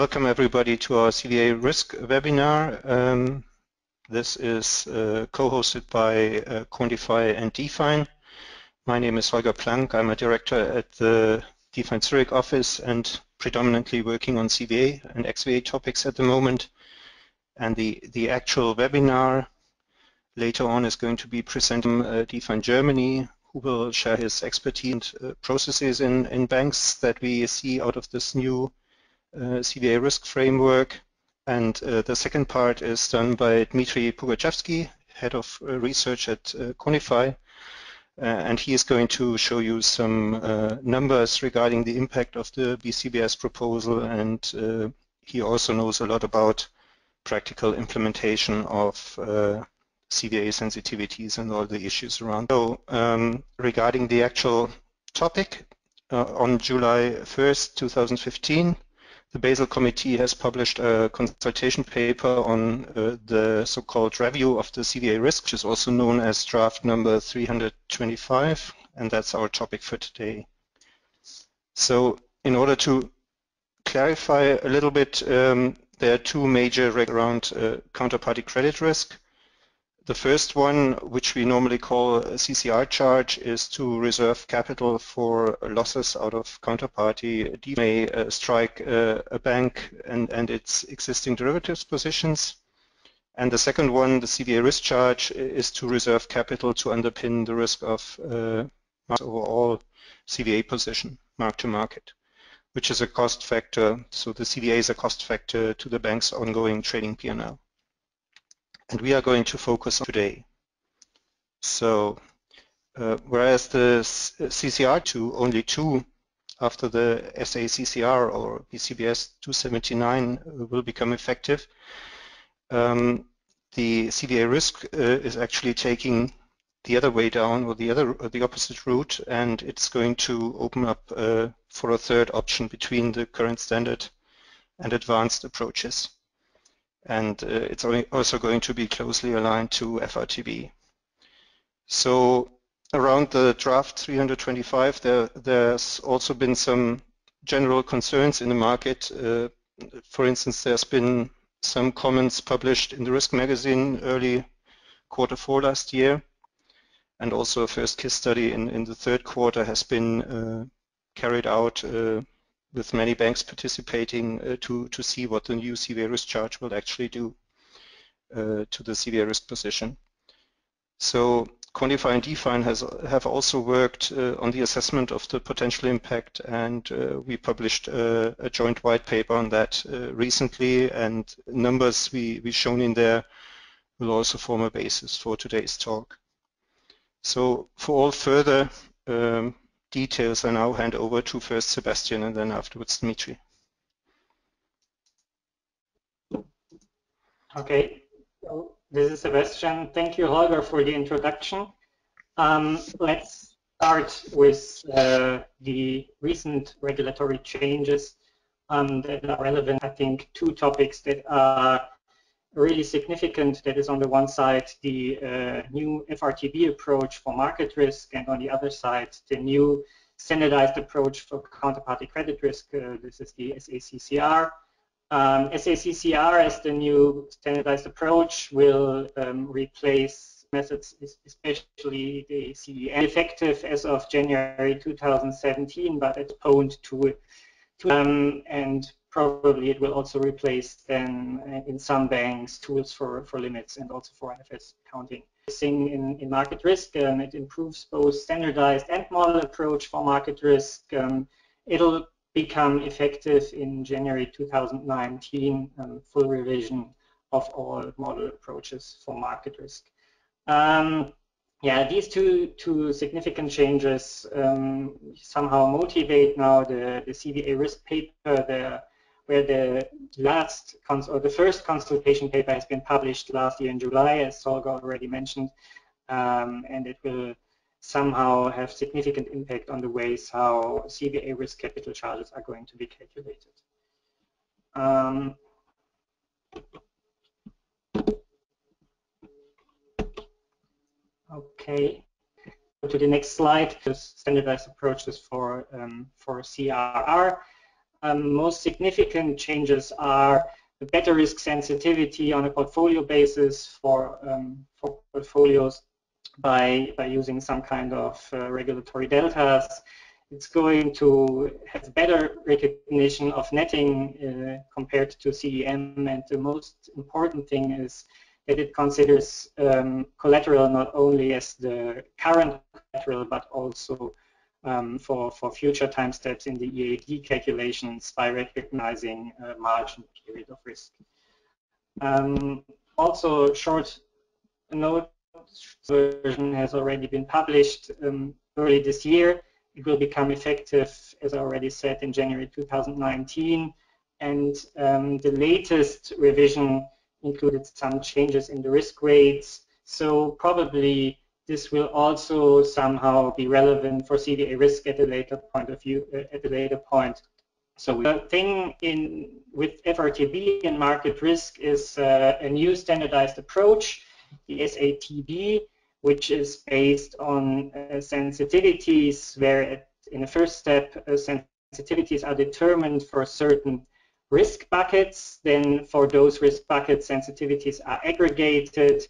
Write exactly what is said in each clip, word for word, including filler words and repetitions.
Welcome everybody to our C V A Risk webinar. Um, this is uh, co-hosted by uh, Quantifi and d-fine. My name is Holger Plank. I'm a director at the d-fine Zurich office and predominantly working on C V A and X V A topics at the moment. And the, the actual webinar later on is going to be presenting uh, d-fine Germany, who will share his expertise and uh, processes in, in banks that we see out of this new uh, C V A risk framework. And uh, the second part is done by Dmitry Pugachevsky, head of uh, research at uh, Quantifi. Uh, and he is going to show you some uh, numbers regarding the impact of the B C B S proposal, and uh, he also knows a lot about practical implementation of uh, C V A sensitivities and all the issues around. So um, regarding the actual topic, uh, on July first, two thousand fifteen, the Basel Committee has published a consultation paper on uh, the so-called review of the C V A risk, which is also known as draft number three hundred twenty-five, and that's our topic for today. So in order to clarify a little bit, um, there are two major regs around uh, counterparty credit risk. The first one, which we normally call a C C R charge, is to reserve capital for losses out of counterparty. D may uh, strike uh, a bank and, and its existing derivatives positions. And the second one, the C V A risk charge, is to reserve capital to underpin the risk of uh, overall C V A position, mark to market, which is a cost factor. So the C V A is a cost factor to the bank's ongoing trading P and L. And we are going to focus on today. So, uh, whereas the C C R two, only two after the S A C C R or B C B S two seventy-nine will become effective, um, the C V A risk uh, is actually taking the other way down, or the other, or the opposite route, and it's going to open up uh, for a third option between the current standard and advanced approaches. And uh, it's also going to be closely aligned to F R T B. So around the draft three hundred twenty-five, there, there's also been some general concerns in the market. Uh, for instance, there's been some comments published in the Risk Magazine early quarter four last year, and also a first case study in, in the third quarter has been uh, carried out uh, with many banks participating uh, to, to see what the new C V A risk charge will actually do uh, to the C V A risk position. So Quantifi and d-fine has, have also worked uh, on the assessment of the potential impact, and uh, we published uh, a joint white paper on that uh, recently, and numbers we, we've shown in there will also form a basis for today's talk. So for all further um, details, I now hand over to first Sebastian and then afterwards Dmitry. Okay, so this is Sebastian. Thank you, Holger, for the introduction. Um, let's start with uh, the recent regulatory changes um, that are relevant. I think two topics that are really significant. That is, on the one side, the uh, new F R T B approach for market risk, and on the other side, the new standardized approach for counterparty credit risk. Uh, this is the S A C C R. Um, S A C C R, as the new standardized approach, will um, replace methods, especially the C D M, effective as of January two thousand seventeen, but it's postponed to it. Um, and probably it will also replace then, in some banks, tools for, for limits and also for I F R S accounting. In, in market risk, um, it improves both standardized and model approach for market risk. Um, it'll become effective in January two thousand nineteen, um, full revision of all model approaches for market risk. Um, Yeah, these two, two significant changes um, somehow motivate now the, the C V A risk paper, the, where the last cons or the first consultation paper has been published last year in July, as Holger already mentioned, um, and it will somehow have significant impact on the ways how C V A risk capital charges are going to be calculated. Um, Okay, go to the next slide, the standardized approaches for, um, for C R R. um, most significant changes are the better risk sensitivity on a portfolio basis for, um, for portfolios by, by using some kind of uh, regulatory deltas. It's going to have better recognition of netting uh, compared to C D M, and the most important thing is that it considers um, collateral not only as the current collateral but also um, for, for future time steps in the E A D calculations by recognizing uh, margin period of risk. Um, also, short note version has already been published um, early this year. It will become effective, as I already said, in January two thousand nineteen, and um, the latest revision included some changes in the risk weights, so probably this will also somehow be relevant for C V A risk at a later point of view, uh, at a later point. So the thing in, with F R T B and market risk is uh, a new standardized approach, the S A T B, which is based on uh, sensitivities, where at, in the first step uh, sensitivities are determined for certain risk buckets, then for those risk buckets sensitivities are aggregated,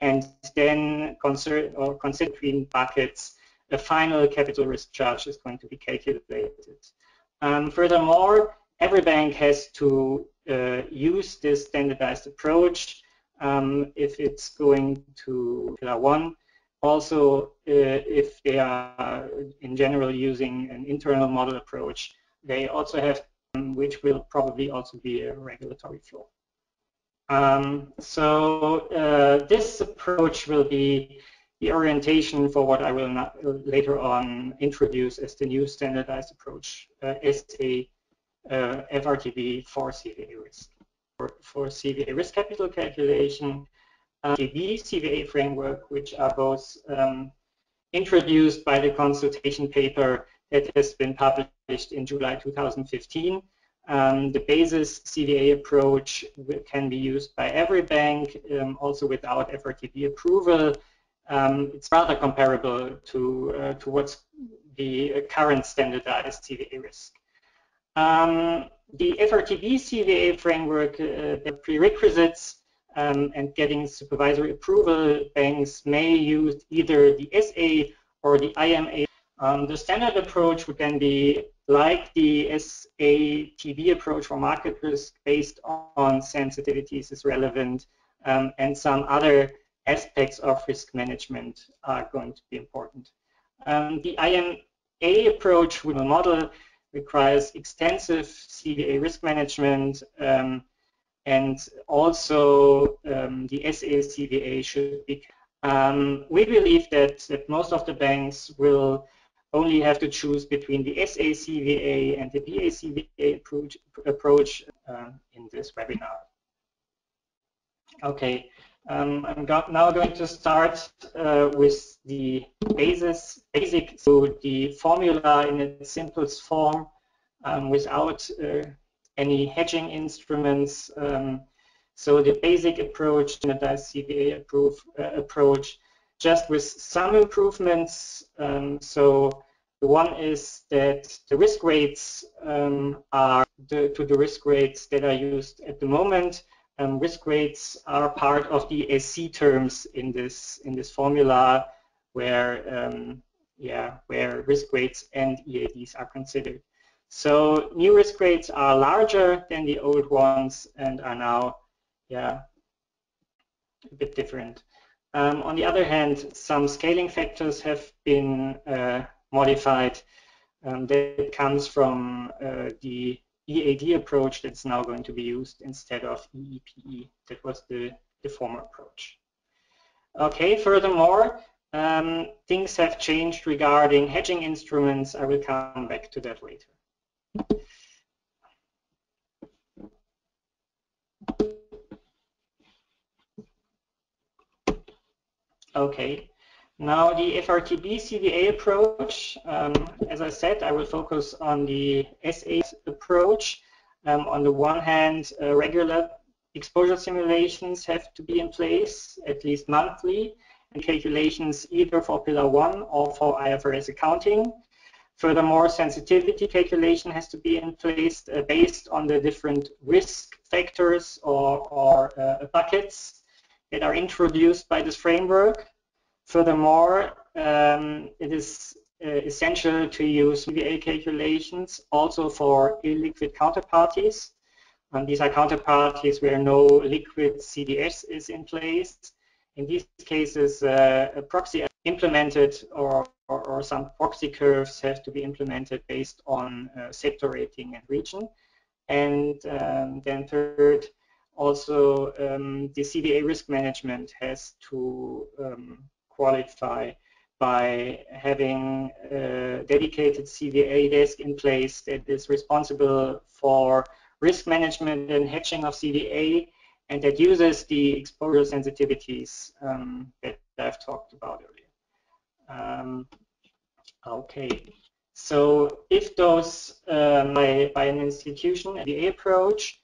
and then concern or considered between buckets the final capital risk charge is going to be calculated. Um, furthermore, every bank has to uh, use this standardized approach Um, if it's going to Pillar one. Also, uh, if they are in general using an internal model approach, they also have, um, which will probably also be a regulatory floor. Um, so uh, this approach will be the orientation for what I will not, uh, later on introduce as the new standardized approach, uh, S A F R T B for C V A risk. For C V A risk capital calculation, uh, the B C V A framework, which are both um, introduced by the consultation paper that has been published in July two thousand fifteen. Um, the basis C V A approach can be used by every bank, um, also without F R T B approval. Um, it's rather comparable to, uh, to what's the current standardized C V A risk. Um, the F R T B C V A framework, uh, the prerequisites um, and getting supervisory approval, banks may use either the S A or the I M A. Um, the standard approach would then be like the S A T B approach for market risk, based on sensitivities is relevant, um, and some other aspects of risk management are going to be important. Um, the I M A approach with a model requires extensive C V A risk management, um, and also um, the S A C V A should be. Um, we believe that, that most of the banks will only have to choose between the S A C V A and the B A C V A approach, approach uh, in this webinar. Okay, um, I'm got, now going to start uh, with the basis, basic, so the formula in its simplest form, um, without uh, any hedging instruments. Um, so the basic approach, standardized C V A approve, uh, approach, just with some improvements. Um, so the one is that the risk weights um, are the, to the risk weights that are used at the moment. Um, risk weights are part of the S C terms in this in this formula, where um, yeah, where risk weights and E A Ds are considered. So new risk weights are larger than the old ones and are now yeah a bit different. Um, on the other hand, some scaling factors have been uh, modified. Um, that comes from uh, the E A D approach that's now going to be used instead of E E P E. That was the, the former approach. Okay, furthermore, um, things have changed regarding hedging instruments. I will come back to that later. Okay, now the F R T B C V A approach. Um, as I said, I will focus on the S A approach. Um, on the one hand, uh, regular exposure simulations have to be in place, at least monthly, and calculations either for Pillar one or for I F R S accounting. Furthermore, sensitivity calculation has to be in place uh, based on the different risk factors or, or uh, buckets that are introduced by this framework. Furthermore, um, it is uh, essential to use C V A calculations also for illiquid counterparties. And these are counterparties where no liquid C D S is in place. In these cases, uh, a proxy implemented or, or, or some proxy curves have to be implemented based on uh, sector rating and region. And um, then third, also um, the C V A risk management has to um, qualify by having a dedicated C V A desk in place that is responsible for risk management and hedging of C V A, and that uses the exposure sensitivities um, that I've talked about earlier. Um, okay, so if those uh, by, by an institution, the approach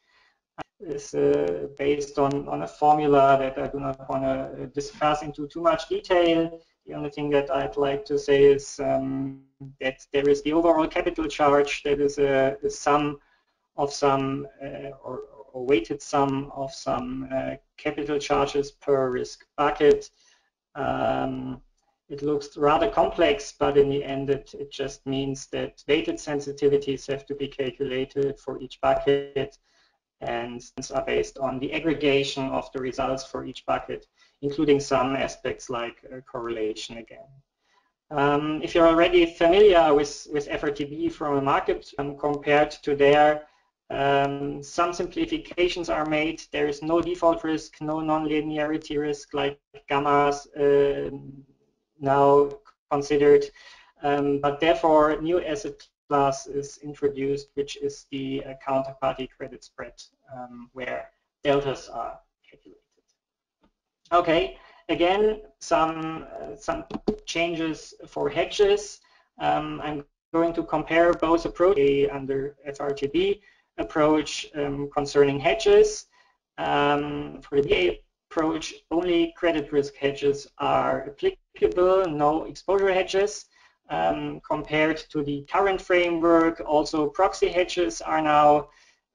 is uh, based on, on a formula that I do not want to discuss into too much detail. The only thing that I'd like to say is um, that there is the overall capital charge that is a, a sum of some uh, or, or weighted sum of some uh, capital charges per risk bucket. Um, it looks rather complex, but in the end it, it just means that weighted sensitivities have to be calculated for each bucket and are based on the aggregation of the results for each bucket, including some aspects like uh, correlation again. Um, if you're already familiar with, with F R T B from a market um, compared to there, Um, some simplifications are made. There is no default risk, no non-linearity risk like gammas uh, now considered, um, but therefore new asset class is introduced, which is the uh, counterparty credit spread, um, where deltas are calculated. Okay, again, some, uh, some changes for hedges. Um, I'm going to compare both approaches under F R T B. Approach um, concerning hedges. Um, for the B A approach, only credit risk hedges are applicable, no exposure hedges. Um, compared to the current framework, also proxy hedges are now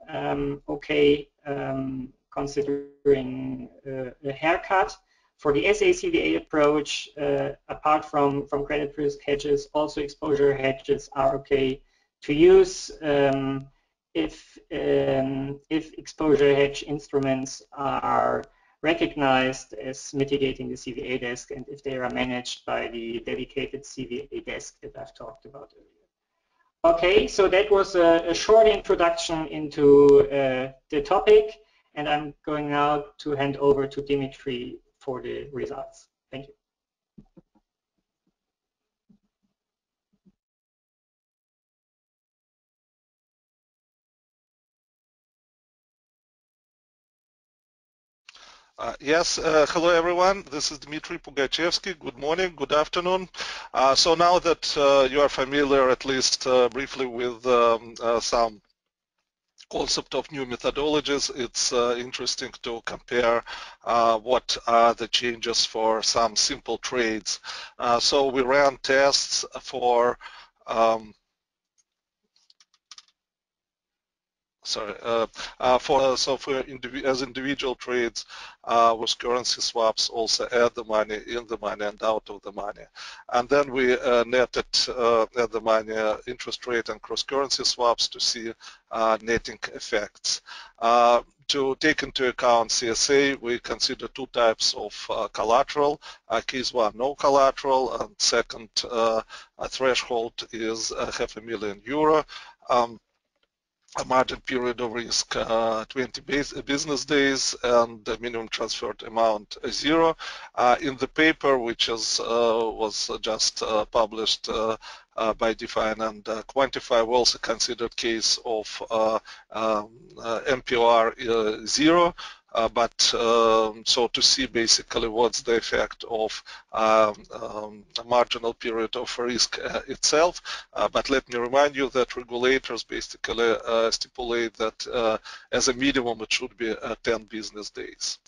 um, okay, um, considering uh, a haircut. For the S A C V A approach, uh, apart from, from credit risk hedges, also exposure hedges are okay to use. Um, If, um, if exposure hedge instruments are recognized as mitigating the C V A desk and if they are managed by the dedicated C V A desk that I've talked about earlier. Okay, so that was a, a short introduction into uh, the topic, and I'm going now to hand over to Dmitry for the results. Thank you. Uh, yes, uh, hello everyone, this is Dmitry Pugachevsky. Good morning, good afternoon. Uh, so now that uh, you are familiar at least uh, briefly with um, uh, some concept of new methodologies, it's uh, interesting to compare uh, what are the changes for some simple trades. Uh, so we ran tests for um, Sorry, uh, uh, for uh, so for indiv as individual trades uh, with currency swaps, also at the money, in the money, and out of the money, and then we uh, netted uh, at the money uh, interest rate and cross-currency swaps to see uh, netting effects. Uh, To take into account C S A, we consider two types of uh, collateral. Uh, case one, no collateral, and second, uh, a threshold is uh, half a million euro. Um, A margin period of risk uh, twenty base, business days, and the minimum transferred amount uh, zero. Uh, in the paper, which is uh, was just uh, published uh, uh, by d-fine and uh, Quantifi, we also considered case of uh, um, uh, M P O R uh, zero. Uh, but um, so to see basically what's the effect of um, um, a marginal period of risk uh, itself. Uh, but let me remind you that regulators basically uh, stipulate that uh, as a minimum it should be uh, ten business days.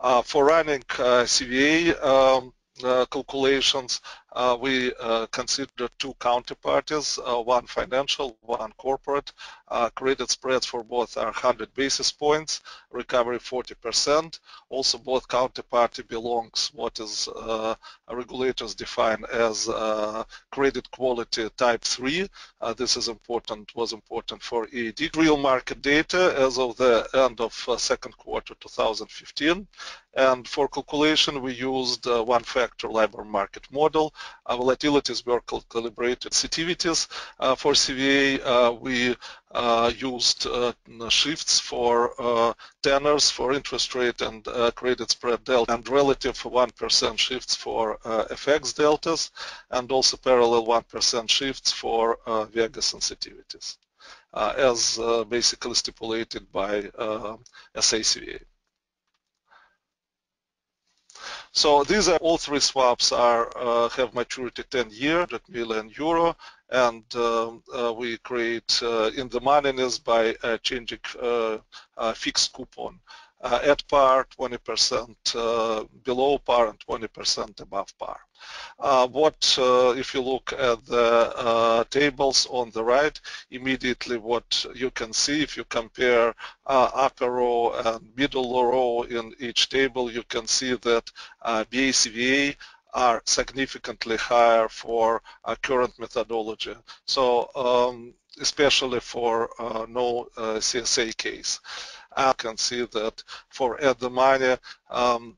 Uh, for running uh, C V A um, uh, calculations, uh, we uh, consider two counterparties, uh, one financial, one corporate. Uh, credit spreads for both are one hundred basis points, recovery forty percent. Also, both counterparty belongs what is uh, regulators define as uh, credit quality type three. Uh, this is important, was important for E A D. Real market data as of the end of uh, second quarter two thousand fifteen. And for calculation, we used uh, one-factor LIBOR market model. Our volatilities were calibrated. Sensitivities uh, for C V A, uh, we uh, used uh, shifts for uh, tenors for interest rate and uh, credit spread delta, and relative one percent shifts for uh, F X deltas, and also parallel one percent shifts for uh, Vega sensitivities, uh, as uh, basically stipulated by uh, S A C V A. So these are all three swaps are uh, have maturity ten year, one hundred million euro, and uh, uh, we create uh, in the moneyness by uh, changing uh, uh, fixed coupon uh, at par, twenty percent uh, below par, and twenty percent above par. Uh, what uh, if you look at the uh, tables on the right, immediately what you can see if you compare uh, upper row and middle row in each table, you can see that uh, B A C V A are significantly higher for uh, current methodology. So um, especially for uh, no uh, C S A case. I can see that for at the money, um,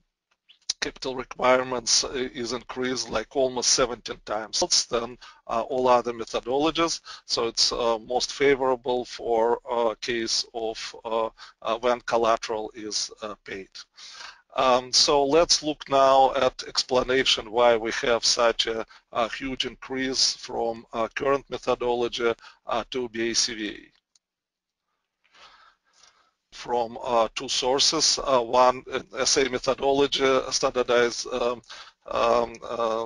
capital requirements is increased like almost seventeen times than uh, all other methodologies, so it's uh, most favorable for uh, case of uh, uh, when collateral is uh, paid. Um, so let's look now at explanation why we have such a, a huge increase from uh, current methodology uh, to B A C V A. From uh, two sources, uh, one S A methodology, standardized um, um, uh,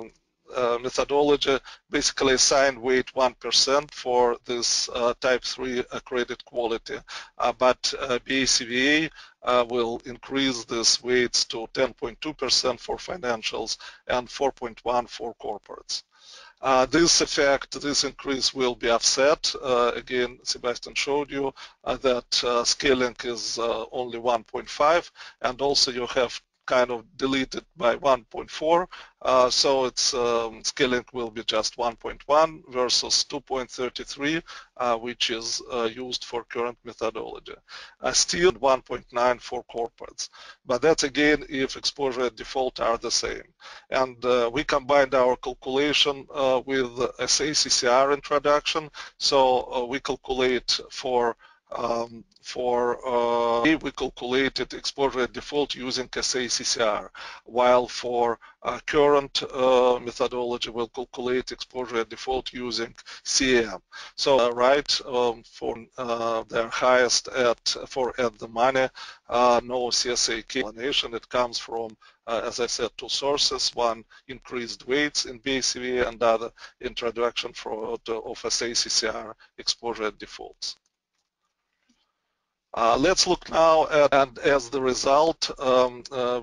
uh, methodology, basically assigned weight one percent for this uh, type three uh, credit quality, uh, but uh, B A C V A uh, will increase this weights to ten point two percent for financials and four point one percent for corporates. Uh, this effect, this increase will be offset. Uh, again, Sebastian showed you uh, that uh, scaling is uh, only one point five, and also you have kind of deleted by one point four, uh, so its um, scaling will be just one point one versus two point thirty-three, uh, which is uh, used for current methodology. Uh, still one point nine for corporates, but that's again if exposure and default are the same. And uh, we combined our calculation uh, with S A C C R introduction, so uh, we calculate for Um, for uh, we calculated exposure at default using S A C C R, while for uh, current uh, methodology we'll calculate exposure at default using C M. So uh, right um, for uh, their highest at for at the money, uh, no C S A explanation. It comes from uh, as I said, two sources: one increased weights in B A C V A, and other introduction for uh, of S A C C R exposure at defaults. Uh, let's look now at, and as the result, um, uh,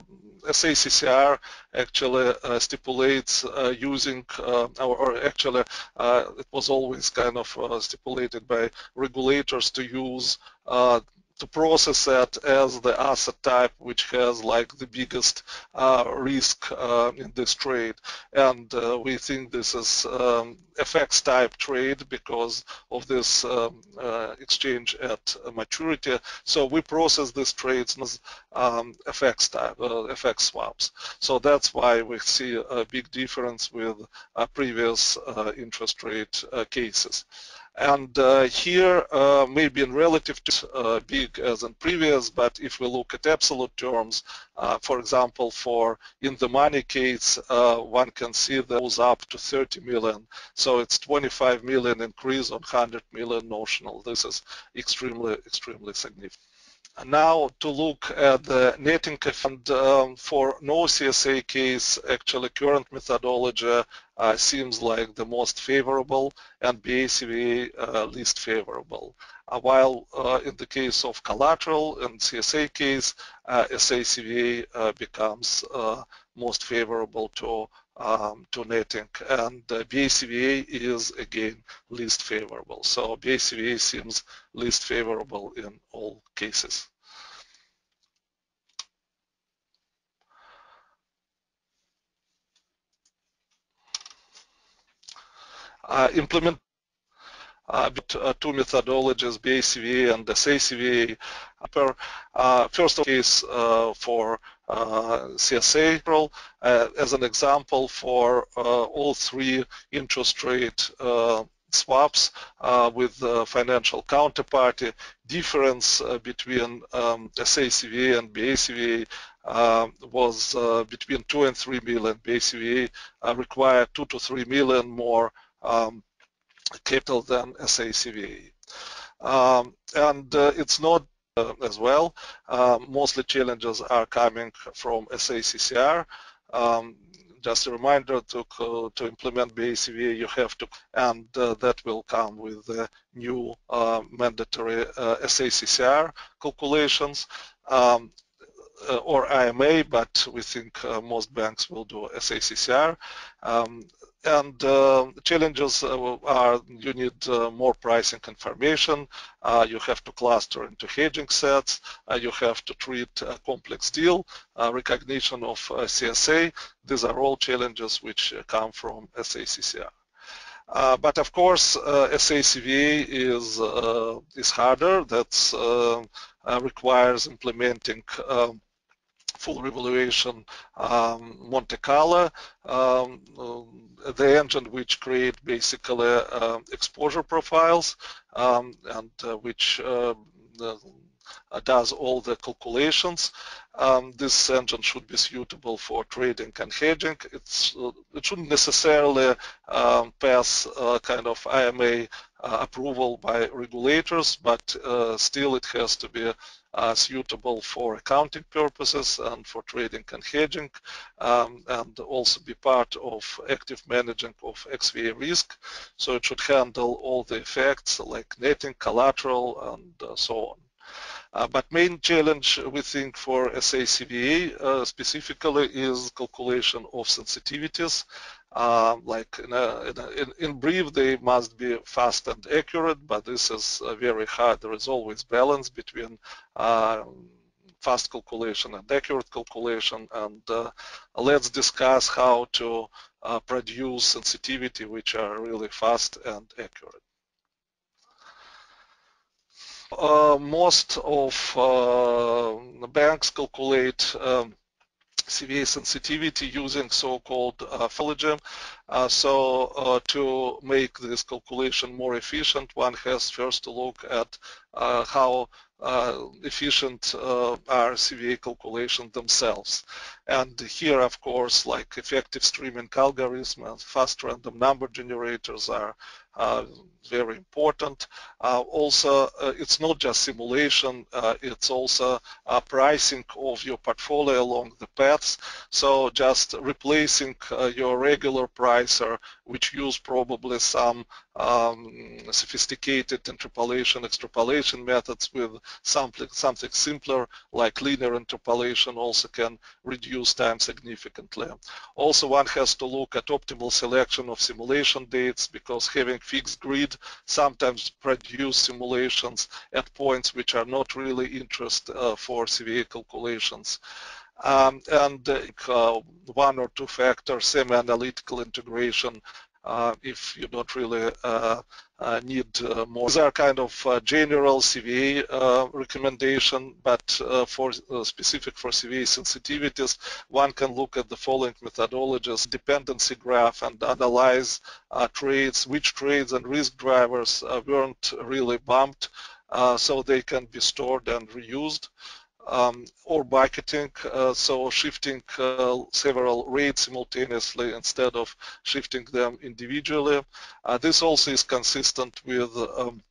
S A C C R actually uh, stipulates uh, using, uh, or, or actually uh, it was always kind of uh, stipulated by regulators to use uh, to process that as the asset type which has like the biggest uh, risk uh, in this trade, and uh, we think this is um, F X type trade because of this um, uh, exchange at maturity. So we process these trades as um, F X type, uh, F X swaps. So that's why we see a big difference with uh, previous uh, interest rate uh, cases. And uh, here, uh, maybe in relative to uh, big as in previous, but if we look at absolute terms, uh, for example, for in the money case, uh, one can see that it goes up to thirty million. So it's twenty-five million increase on one hundred million notional. This is extremely, extremely significant. Now to look at the netting effect um, for no C S A case, actually current methodology uh, seems like the most favorable and B A C V A uh, least favorable. Uh, while uh, in the case of collateral and C S A case, uh, S A C V A uh, becomes uh, most favorable to um, to netting, and uh, B A C V A is again least favorable. So B A C V A seems least favorable in all cases. Uh, implement Uh, but, uh, two methodologies, B A C V A and S A C V A. Uh, first case uh, for uh, C S A, uh, as an example for uh, all three interest rate uh, swaps uh, with the financial counterparty. Difference uh, between um, S A C V A and B A C V A uh, was uh, between two and three million. B A C V A uh, required two to three million more um, capital than S A C V A. Um, and uh, it's not uh, as well. Uh, mostly challenges are coming from S A C C R. Um, just a reminder, to, uh, to implement B A C V A you have to, and uh, that will come with the new uh, mandatory uh, S A C C R calculations um, uh, or I M A, but we think uh, most banks will do S A C C R. Um, And uh, challenges are you need uh, more pricing information, uh, you have to cluster into hedging sets, uh, you have to treat a complex deal, uh, recognition of uh, C S A. These are all challenges which come from S A C C R. Uh, but of course, uh, S A C V A is, uh, is harder. That uh, uh, requires implementing um, full revaluation um, Monte Carlo, um, the engine which create basically uh, exposure profiles um, and uh, which uh, does all the calculations. Um, this engine should be suitable for trading and hedging. It's, uh, it shouldn't necessarily um, pass uh, kind of I M A uh, approval by regulators, but uh, still it has to be Uh, suitable for accounting purposes and for trading and hedging, um, and also be part of active managing of X V A risk. So it should handle all the effects like netting, collateral, and uh, so on. Uh, but main challenge we think for S A C V A uh, specifically is calculation of sensitivities. Uh, like in, a, in, a, in, in brief, they must be fast and accurate, but this is uh, very hard. There is always balance between uh, fast calculation and accurate calculation, and uh, let's discuss how to uh, produce sensitivity which are really fast and accurate. Uh, most of uh, the banks calculate um, C V A sensitivity using so-called uh, phalogem. Uh, so uh, to make this calculation more efficient, one has first to look at uh, how uh, efficient uh, are C V A calculations themselves. And here, of course, like effective streaming algorithms and fast random number generators are uh, very important. Uh, also, uh, it's not just simulation, uh, it's also uh, pricing of your portfolio along the paths. So just replacing uh, your regular pricer, which use probably some um, sophisticated interpolation, extrapolation methods with something, something simpler like linear interpolation, also can reduce time significantly. Also, one has to look at optimal selection of simulation dates, because having fixed grid sometimes produce simulations at points which are not really interest uh, for C V A calculations. Um, and uh, one or two factor semi-analytical integration uh, if you don't really uh, uh, need uh, more. These are kind of uh, general C V A uh, recommendation, but uh, for uh, specific for C V A sensitivities, one can look at the following methodologies: dependency graph, and analyze uh, trades, which trades and risk drivers uh, weren't really bumped, uh, so they can be stored and reused. Um, or bucketing, uh, so shifting uh, several rates simultaneously instead of shifting them individually. Uh, this also is consistent with um,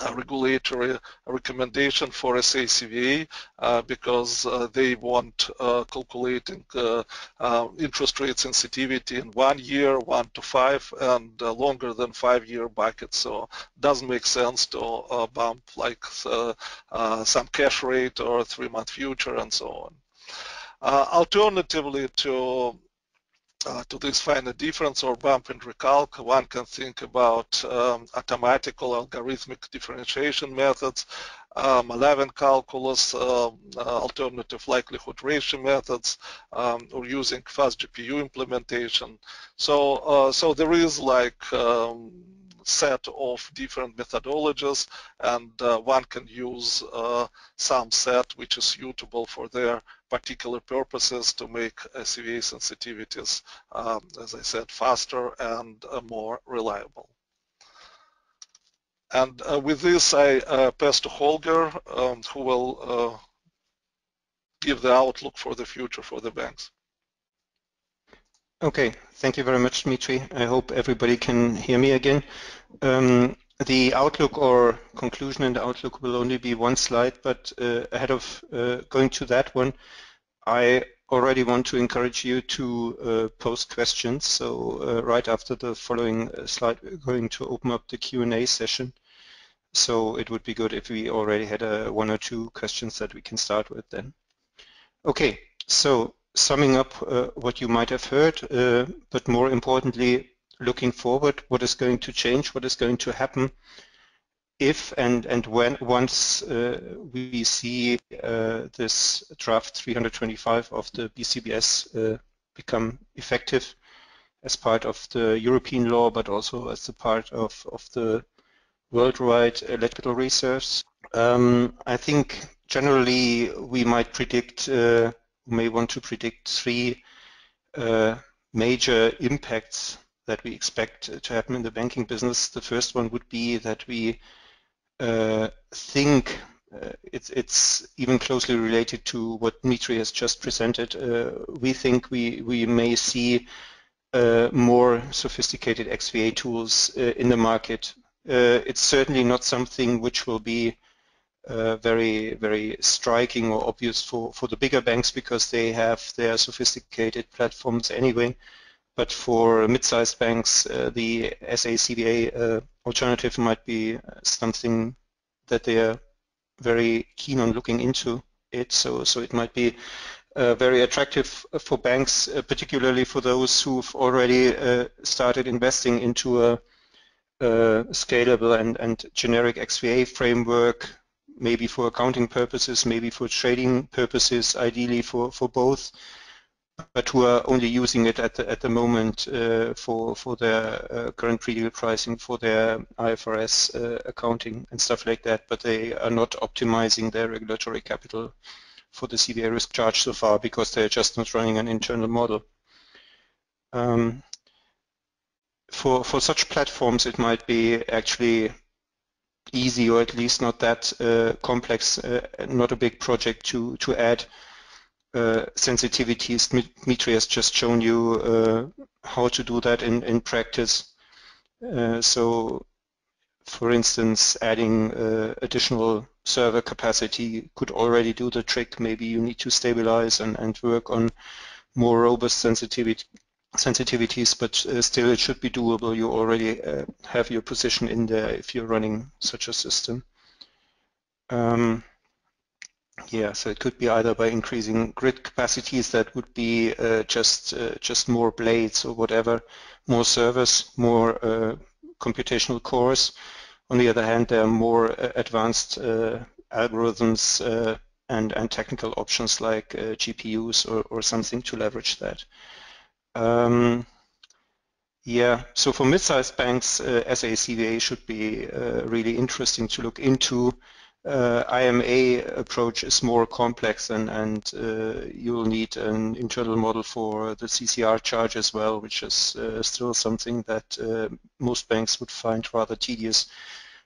a regulatory recommendation for S A C V A uh, because uh, they want uh, calculating uh, uh, interest rate sensitivity in one year, one to five, and uh, longer than five-year buckets. So it doesn't make sense to uh, bump like uh, uh, some cash rate or three-month future and so on. Uh, alternatively to Uh, to this final difference or bump in recalc, one can think about um, automatical algorithmic differentiation methods, um, Levin calculus, um, uh, alternative likelihood ratio methods, um, or using fast G P U implementation. So, uh, so there is like um, set of different methodologies, and uh, one can use uh, some set which is suitable for their particular purposes to make uh, C V A sensitivities, um, as I said, faster and uh, more reliable. And uh, with this, I uh, pass to Holger, um, who will uh, give the outlook for the future for the banks. Okay, thank you very much, Dmitry. I hope everybody can hear me again. Um, The outlook or conclusion and outlook will only be one slide, but uh, ahead of uh, going to that one, I already want to encourage you to uh, post questions. So uh, right after the following slide, we're going to open up the Q and A session. So it would be good if we already had uh, one or two questions that we can start with then. Okay, so summing up uh, what you might have heard, uh, but more importantly, looking forward, what is going to change, what is going to happen if and, and when, once uh, we see uh, this draft three hundred twenty-five of the B C B S uh, become effective as part of the European law, but also as a part of, of the worldwide electrical reserves. Um, I think generally we might predict, uh, may want to predict three uh, major impacts that we expect to happen in the banking business. The first one would be that we uh, think uh, it's, it's even closely related to what Dmitry has just presented. Uh, we think we, we may see uh, more sophisticated X V A tools uh, in the market. Uh, it's certainly not something which will be uh, very, very striking or obvious for, for the bigger banks, because they have their sophisticated platforms anyway. But for mid-sized banks, uh, the S A C V A uh, alternative might be something that they are very keen on looking into it. So, so it might be uh, very attractive for banks, uh, particularly for those who've already uh, started investing into a, a scalable and, and generic X V A framework, maybe for accounting purposes, maybe for trading purposes, ideally for, for both, but who are only using it at the, at the moment uh, for, for their uh, current pre-deal pricing, for their I F R S uh, accounting and stuff like that, but they are not optimizing their regulatory capital for the C V A risk charge so far, because they're just not running an internal model. Um, for, for such platforms, it might be actually easy, or at least not that uh, complex, uh, not a big project to, to add Uh, sensitivities. Dmitry has just shown you uh, how to do that in, in practice. Uh, so, for instance, adding uh, additional server capacity could already do the trick. Maybe you need to stabilize and, and work on more robust sensitivity, sensitivities, but uh, still it should be doable. You already uh, have your position in there if you're running such a system. Um, Yeah, so it could be either by increasing grid capacities, that would be uh, just uh, just more blades or whatever, more servers, more uh, computational cores. On the other hand, there are more advanced uh, algorithms uh, and, and technical options like uh, G P Us or, or something to leverage that. Um, Yeah, so for mid-sized banks, uh, S A C V A should be uh, really interesting to look into. Uh, I M A approach is more complex, and, and uh, you'll need an internal model for the C C R charge as well, which is uh, still something that uh, most banks would find rather tedious.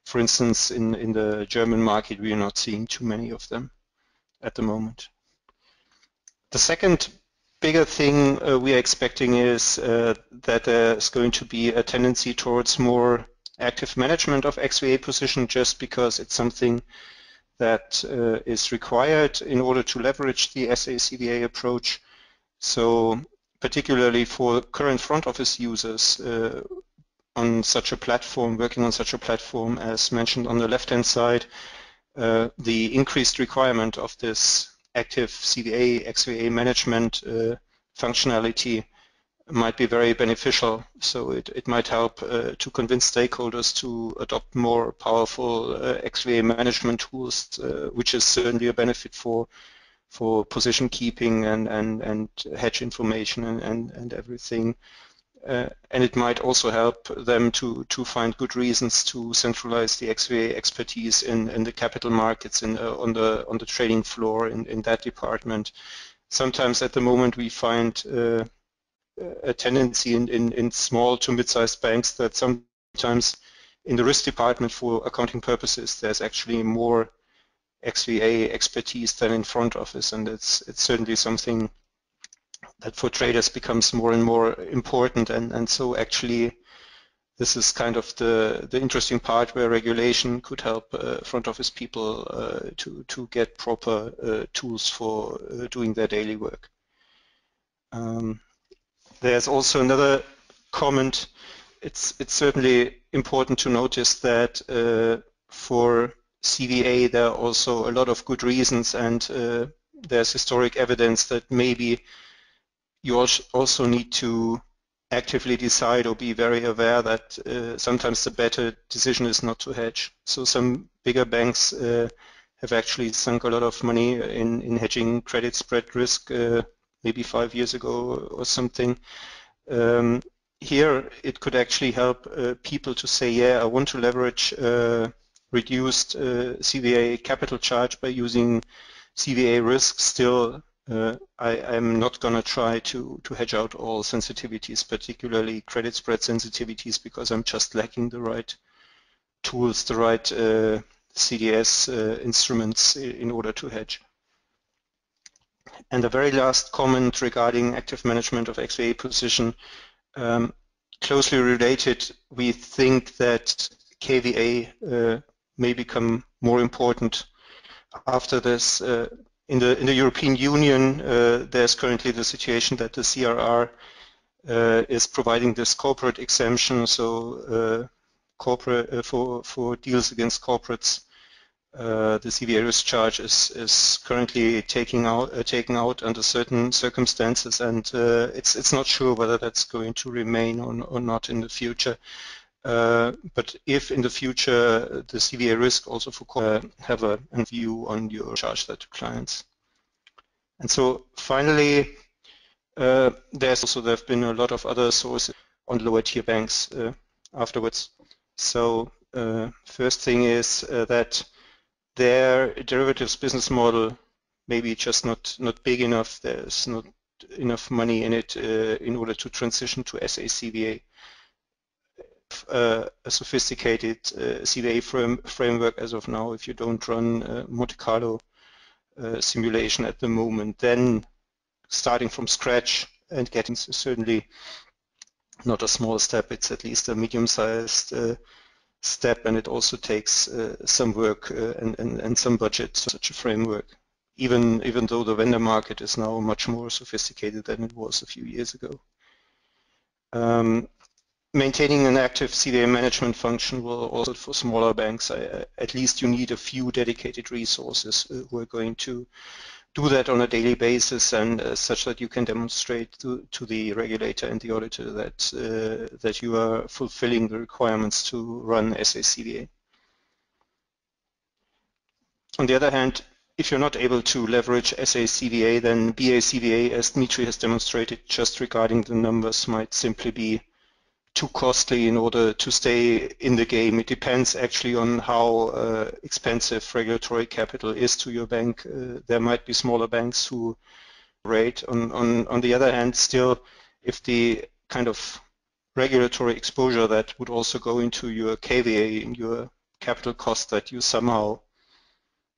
For instance, in, in the German market, we are not seeing too many of them at the moment. The second bigger thing uh, we are expecting is uh, that there's going to be a tendency towards more active management of X V A position, just because it's something that uh, is required in order to leverage the S A C V A approach. So particularly for current front office users uh, on such a platform, working on such a platform as mentioned on the left-hand side, uh, the increased requirement of this active C V A, X V A management uh, functionality might be very beneficial. So it, it might help uh, to convince stakeholders to adopt more powerful uh, X V A management tools, uh, which is certainly a benefit for for position keeping and, and, and hedge information and, and, and everything. Uh, and it might also help them to, to find good reasons to centralize the X V A expertise in, in the capital markets and uh, on the on the trading floor in, in that department. Sometimes at the moment we find uh, a tendency in, in, in small to mid-sized banks that sometimes in the risk department for accounting purposes there's actually more X V A expertise than in front office, and it's it's certainly something that for traders becomes more and more important, and, and so actually this is kind of the, the interesting part where regulation could help uh, front office people uh, to, to get proper uh, tools for uh, doing their daily work. Um, there's also another comment. It's, it's certainly important to notice that uh, for C V A there are also a lot of good reasons, and uh, there's historic evidence that maybe you also need to actively decide or be very aware that uh, sometimes the better decision is not to hedge. So some bigger banks uh, have actually sunk a lot of money in, in hedging credit spread risk uh, maybe five years ago or something. Um, here it could actually help uh, people to say, yeah, I want to leverage uh, reduced uh, C V A capital charge by using C V A risk still. Uh, I am not going to try to to hedge out all sensitivities, particularly credit spread sensitivities, because I'm just lacking the right tools, the right uh, C D S uh, instruments in order to hedge. And the very last comment regarding active management of X V A position, um, closely related, we think that K V A uh, may become more important after this. Uh, In the, in the European Union, uh, there's currently the situation that the C R R uh, is providing this corporate exemption, so uh, corporate uh, for, for deals against corporates, uh, the C V A risk charge is, is currently taking out, uh, taken out under certain circumstances, and uh, it's, it's not sure whether that's going to remain or, or not in the future. Uh, but if in the future the C V A risk also for uh, have a, a view on your charge that to clients. And so finally, uh, there's also there have been a lot of other sources on lower tier banks uh, afterwards. So uh, first thing is uh, that their derivatives business model maybe just not not big enough. There's not enough money in it uh, in order to transition to S A C V A. Uh, a sophisticated uh, C V A frame, framework as of now, if you don't run uh, Monte Carlo uh, simulation at the moment, then starting from scratch and getting certainly not a small step, it's at least a medium-sized uh, step, and it also takes uh, some work uh, and, and, and some budget for such a framework, even, even though the vendor market is now much more sophisticated than it was a few years ago. Um, Maintaining an active C V A management function will also, for smaller banks, I, at least you need a few dedicated resources who are going to do that on a daily basis, and uh, such that you can demonstrate to, to the regulator and the auditor that uh, that you are fulfilling the requirements to run S A C V A. On the other hand, if you're not able to leverage S A C V A, then B A C V A, as Dmitry has demonstrated, just regarding the numbers, might simply be too costly in order to stay in the game. It depends actually on how uh, expensive regulatory capital is to your bank. Uh, there might be smaller banks who rate. On, on, on the other hand, still, if the kind of regulatory exposure that would also go into your K V A, in your capital cost that you somehow,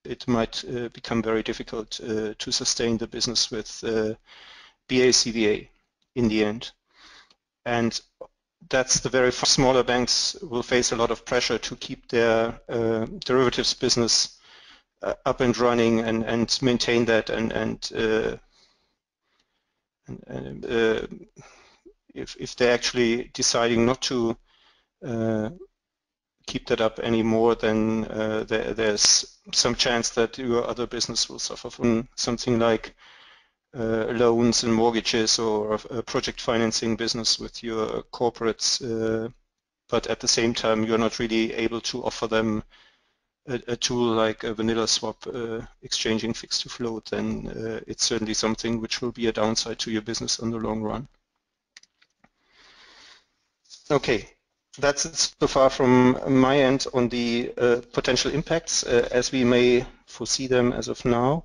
it might uh, become very difficult uh, to sustain the business with uh, B A C V A in the end. And that's the very smaller banks will face a lot of pressure to keep their uh, derivatives business uh, up and running and, and maintain that, and, and, uh, and uh, if, if they're actually deciding not to uh, keep that up anymore, then uh, there, there's some chance that your other business will suffer from something like uh, loans and mortgages or uh, project financing business with your corporates, uh, but at the same time you're not really able to offer them a, a tool like a vanilla swap uh, exchanging fixed to float, then uh, it's certainly something which will be a downside to your business in the long run. Okay, that's it so far from my end on the uh, potential impacts uh, as we may foresee them as of now.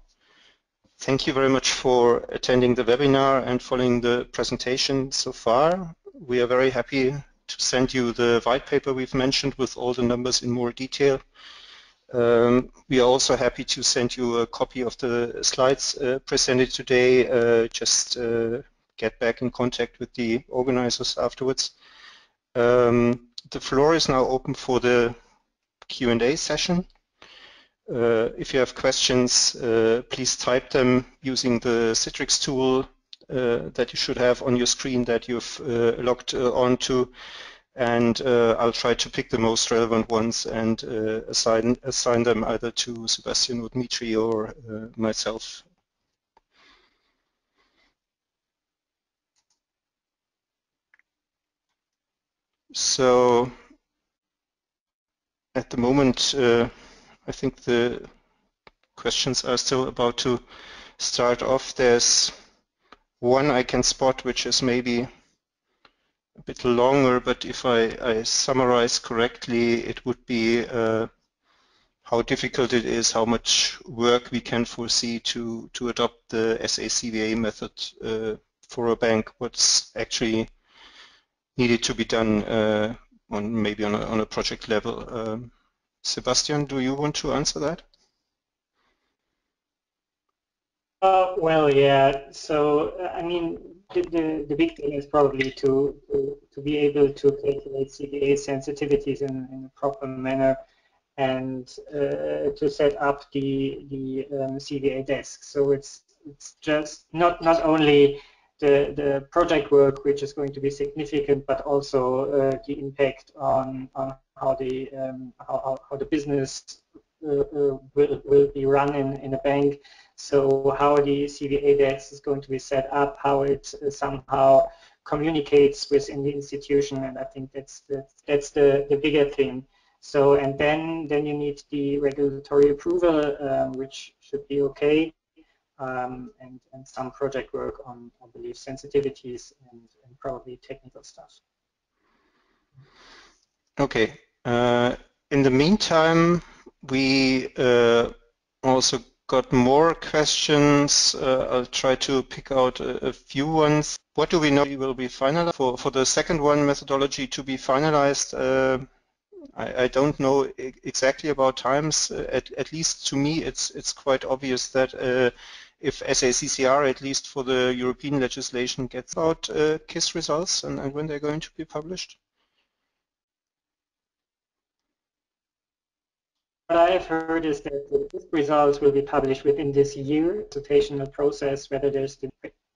Thank you very much for attending the webinar and following the presentation so far. We are very happy to send you the white paper we've mentioned with all the numbers in more detail. Um, we are also happy to send you a copy of the slides uh, presented today. Uh, just uh, get back in contact with the organizers afterwards. Um, the floor is now open for the Q and A session. Uh, if you have questions, uh, please type them using the Citrix tool uh, that you should have on your screen that you've uh, logged uh, onto, and uh, I'll try to pick the most relevant ones and uh, assign, assign them either to Sebastian or Dmitry or uh, myself. So at the moment uh, I think the questions are still about to start off. There's one I can spot which is maybe a bit longer, but if I, I summarize correctly it would be uh, how difficult it is, how much work we can foresee to, to adopt the S A C V A method uh, for a bank, what's actually needed to be done uh, on maybe on a, on a project level. Um, Sebastian, do you want to answer that? Uh, well, yeah. So I mean, the, the the big thing is probably to to, to be able to calculate C V A sensitivities in, in a proper manner, and uh, to set up the the um, C V A desk. So it's it's just not not only The, the project work, which is going to be significant, but also uh, the impact on, on how the um, how, how the business uh, uh, will, will be run in, in a bank. So how the C V A desk is going to be set up, how it uh, somehow communicates within the institution, and I think that's the, that's the, the bigger thing. So and then then you need the regulatory approval, uh, which should be okay. Um, and, and some project work on, I believe, sensitivities and, and probably technical stuff. Okay. Uh, in the meantime, we uh, also got more questions. Uh, I'll try to pick out a, a few ones. What do we know will be finalized? For, for the second one, methodology to be finalized, uh, I, I don't know I exactly about times. At, at least to me, it's, it's quite obvious that uh, if S A C C R, at least for the European legislation, gets out uh, KISS results and, and when they're going to be published? What I have heard is that the KISS results will be published within this year. The consultational process, whether there's the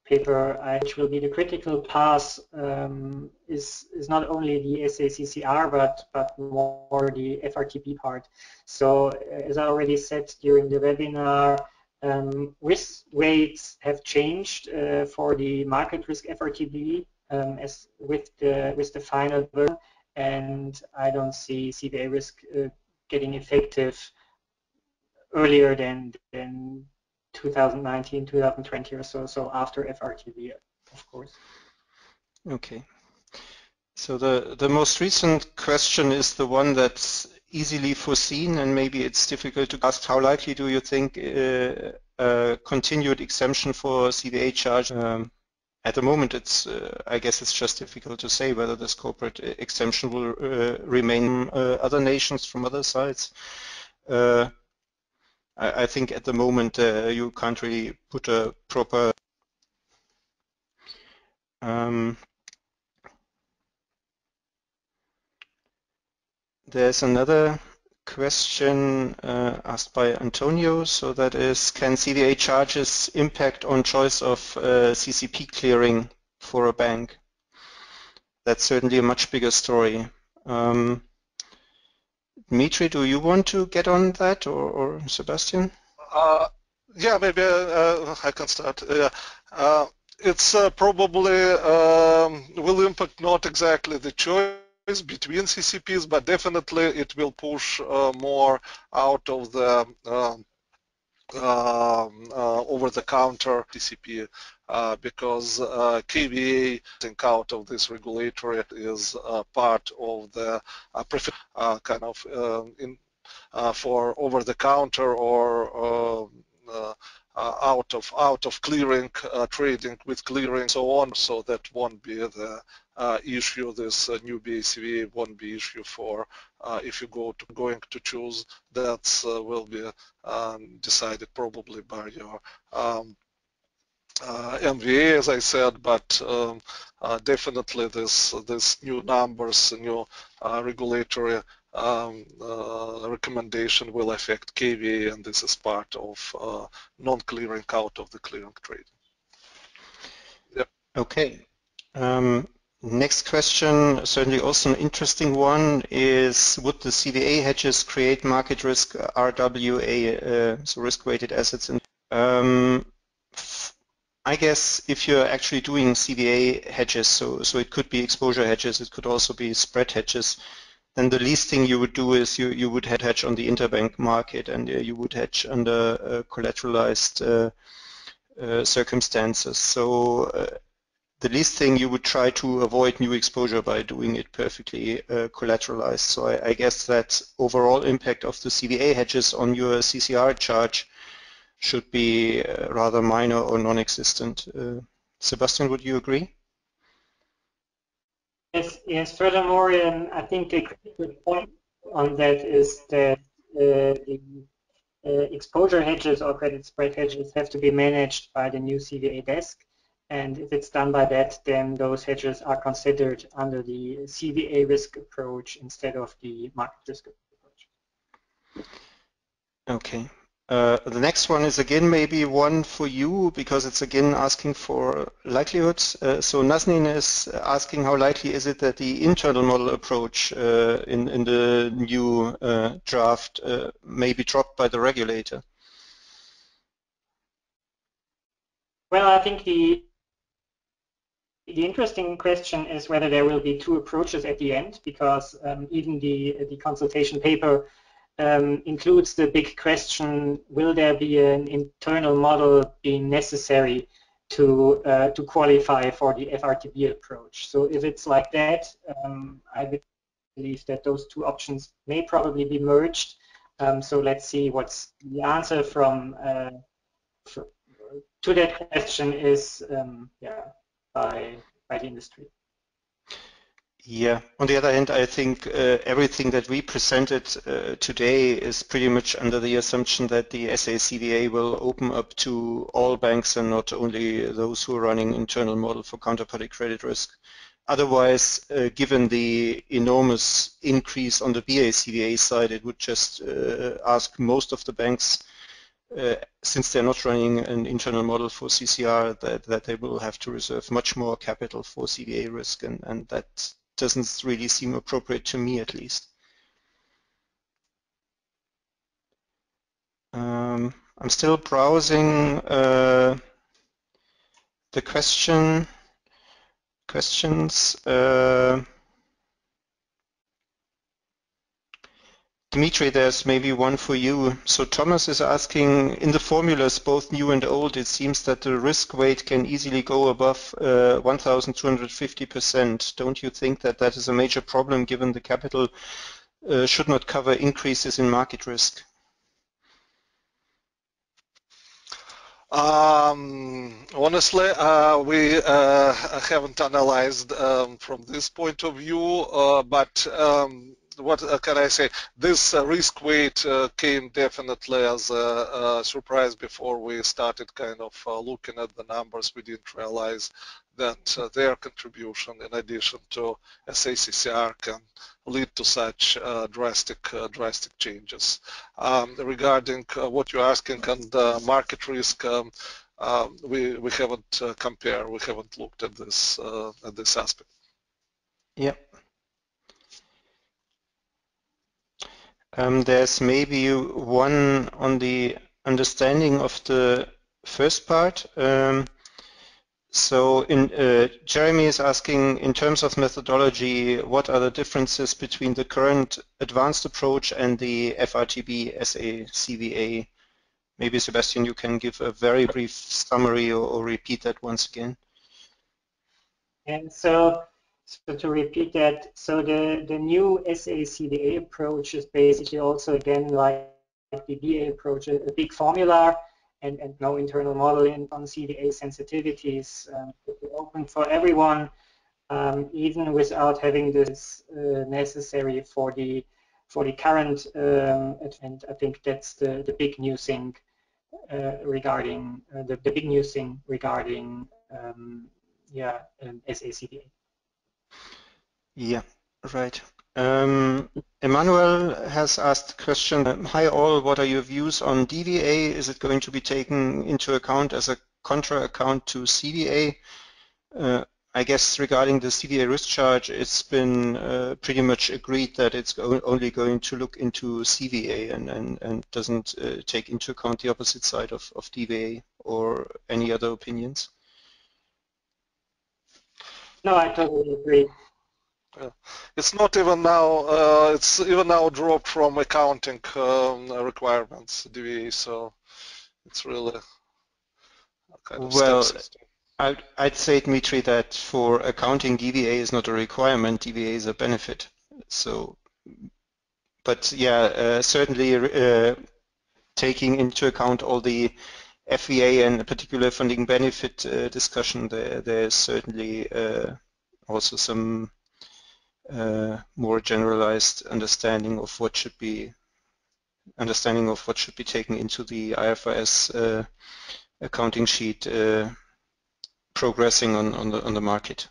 paper, which will be the critical path, um, is, is not only the S A C C R, but, but more the F R T B part. So, as I already said during the webinar, Um, risk weights have changed uh, for the market risk F R T B um, as with the with the final version, and I don't see C V A risk uh, getting effective earlier than than twenty nineteen, twenty twenty or so. So after F R T B, of course. Okay. So the the most recent question is the one that's easily foreseen, and maybe it's difficult to ask. How likely do you think uh, a continued exemption for C V A charge? Um, at the moment, it's uh, I guess it's just difficult to say whether this corporate exemption will uh, remain uh, other nations from other sides. Uh, I, I think at the moment uh, you can't really put a proper. Um, There's another question uh, asked by Antonio, so that is, can C V A charges impact on choice of uh, C C P clearing for a bank? That's certainly a much bigger story. Um, Dmitry, do you want to get on that, or, or Sebastian? Uh, Yeah, maybe uh, I can start. Yeah. Uh, it's uh, probably um, will impact not exactly the choice between C C Ps, but definitely it will push uh, more out of the uh, uh, uh, over-the-counter C C P uh, because uh, K V A out of this regulatory is uh, part of the uh, uh, kind of uh, in uh, for over-the-counter or uh, Uh, uh, out of out of clearing, uh, trading with clearing, so on. So that won't be the uh, issue. This uh, new B A C V A won't be issue for uh, if you go to going to choose. That uh, will be um, decided probably by your um, uh, M V A, as I said. But um, uh, definitely this this new numbers, new uh, regulatory. Um, uh, recommendation will affect K V A, and this is part of uh, non-clearing out of the clearing trade. Yep. Okay. Um, next question, certainly also an interesting one, is would the C V A hedges create market risk R W A, uh, so risk-weighted assets? In, um, I guess if you're actually doing C V A hedges, so so it could be exposure hedges, it could also be spread hedges. Then the least thing you would do is you, you would hedge on the interbank market, and uh, you would hedge under uh, collateralized uh, uh, circumstances. So uh, the least thing you would try to avoid new exposure by doing it perfectly uh, collateralized. So I, I guess that overall impact of the C V A hedges on your C C R charge should be uh, rather minor or non-existent. Uh, Sebastian, would you agree? Yes, yes, furthermore, um, I think a critical point on that is that uh, the uh, exposure hedges or credit spread hedges have to be managed by the new C V A desk, and if it's done by that, then those hedges are considered under the C V A risk approach instead of the market risk approach. Okay. Uh, the next one is again maybe one for you, because it's again asking for likelihoods. Uh, so Nazneen is asking how likely is it that the internal model approach uh, in, in the new uh, draft uh, may be dropped by the regulator? Well, I think the The interesting question is whether there will be two approaches at the end, because um, even the, the consultation paper Um, includes the big question: will there be an internal model being necessary to uh, to qualify for the F R T B approach? So if it's like that, um, I would believe that those two options may probably be merged. Um, so let's see what's the answer from uh, for, to that question is um, yeah by by the industry. Yeah. On the other hand, I think uh, everything that we presented uh, today is pretty much under the assumption that the S A C V A will open up to all banks and not only those who are running internal model for counterparty credit risk. Otherwise, uh, given the enormous increase on the B A C V A side, it would just uh, ask most of the banks, uh, since they're not running an internal model for C C R, that, that they will have to reserve much more capital for C V A risk, and, and that doesn't really seem appropriate to me, at least. Um, I'm still browsing uh, the question questions. Uh, Dmitry, there's maybe one for you. So Thomas is asking, in the formulas, both new and old, it seems that the risk weight can easily go above uh, one thousand two hundred fifty percent. Don't you think that that is a major problem, given the capital uh, should not cover increases in market risk? Um, honestly, uh, we uh, haven't analyzed um, from this point of view, uh, but um, what uh, can I say? This uh, risk weight uh, came definitely as a, a surprise before we started kind of uh, looking at the numbers. We didn't realize that uh, their contribution, in addition to S A C C R, can lead to such uh, drastic, uh, drastic changes. Um, regarding uh, what you're asking and uh, market risk, um, uh, we we haven't uh, compared. We haven't looked at this uh, at this aspect. Yep. Um, there's maybe one on the understanding of the first part. Um, so in, uh, Jeremy is asking, in terms of methodology, what are the differences between the current advanced approach and the F R T B S A C V A? Maybe Sebastian, you can give a very brief summary or, or repeat that once again. And so, so to repeat that, so the, the new S A C V A approach is basically also again like the B A approach, a big formula. And, and no internal modeling on C D A sensitivities, um, open for everyone, um, even without having this uh, necessary for the for the current. Um, and I think that's the, the big new thing uh, regarding uh, the, the big new thing regarding um, yeah um, S A C D A. Yeah, right. Um, Emmanuel has asked the question, hi all, what are your views on D V A? Is it going to be taken into account as a contra account to C V A? Uh, I guess regarding the C V A risk charge, it's been uh, pretty much agreed that it's only going to look into C V A and, and, and doesn't uh, take into account the opposite side of, of D V A, or any other opinions? No, I totally agree. Yeah. It's not even now. Uh, it's even now dropped from accounting um, requirements D V A, so it's really a kind of well. I'd, I'd say, Dmitry, that for accounting D V A is not a requirement. D V A is a benefit. So, but yeah, uh, certainly uh, taking into account all the F V A and particular funding benefit uh, discussion, there there's certainly uh, also some. Uh, more generalized understanding of what should be understanding of what should be taken into the I F R S uh, accounting sheet uh, progressing on, on the on the market.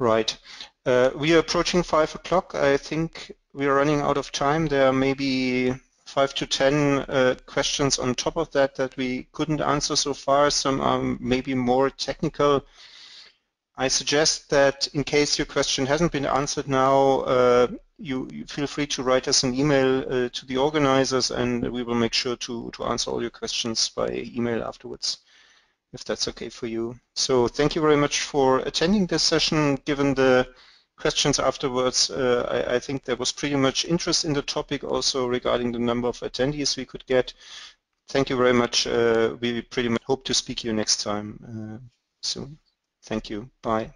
Right. Uh, we are approaching five o'clock. I think we are running out of time. There are maybe five to ten uh, questions on top of that that we couldn't answer so far. Some are maybe more technical. I suggest that in case your question hasn't been answered now, uh, you, you feel free to write us an email uh, to the organizers, and we will make sure to, to answer all your questions by email afterwards, if that's okay for you. So thank you very much for attending this session. Given the questions afterwards, uh, I, I think there was pretty much interest in the topic also regarding the number of attendees we could get. Thank you very much. Uh, we pretty much hope to speak to you next time uh, soon. Thank you. Bye.